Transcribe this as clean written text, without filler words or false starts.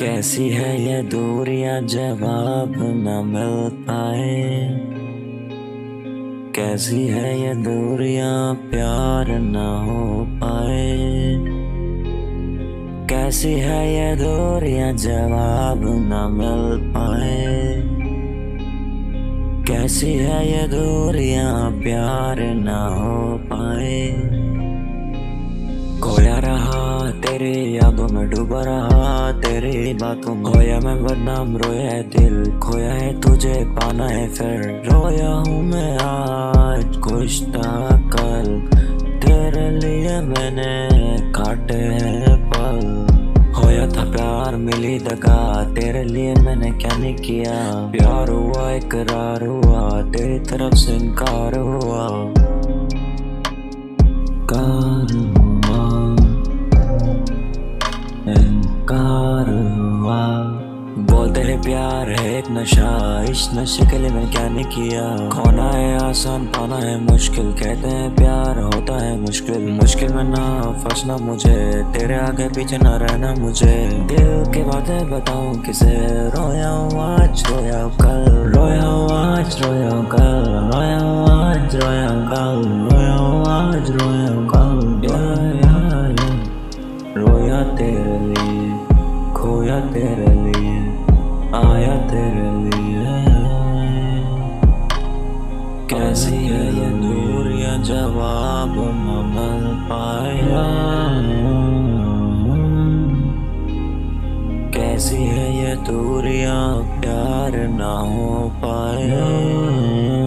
कैसी है ये दूरियां जवाब न मिल पाए, कैसी है ये दूरियां प्यार न हो पाए, कैसी है ये दूरियां जवाब न मिल पाए, कैसी है ये दूरियां प्यार न हो पाए। खोया रहा तेरी यादों में, डूबा रहा तेरी बातों में, खोया मैं बदनाम, रोया है दिल, खोया है तुझे पाना है फिर। रोया हूँ मैं आज कुछ था कल, तेरे लिए मैंने काटे हैं पल। खोया था प्यार, मिली दगा, तेरे लिए मैंने क्या नहीं किया। प्यार हुआ, इकरार हुआ, तेरी तरफ से इनकार हुआ। बोलते हैं प्यार है एक नशा, इस नशे के लिए मैं क्या नहीं किया। खोना है आसान, पाना है मुश्किल, कहते हैं प्यार होता है मुश्किल। मुश्किल में ना फंसना मुझे, तेरे आगे पीछे ना रहना मुझे। दिल की बातें बताऊं किसे, रोया हूँ आज रोया कल, रोया हूँ आज रोया कल, रोया हूँ आज रोया कल, रोया हूँ आज रोया कल। रोया तेरे लिए, खोया तेरे लिए, आया तेरे लिए। कैसी है ये दूरियां जवाब न मिल पाया, कैसी है ये दूरियां प्यार ना हो पाया।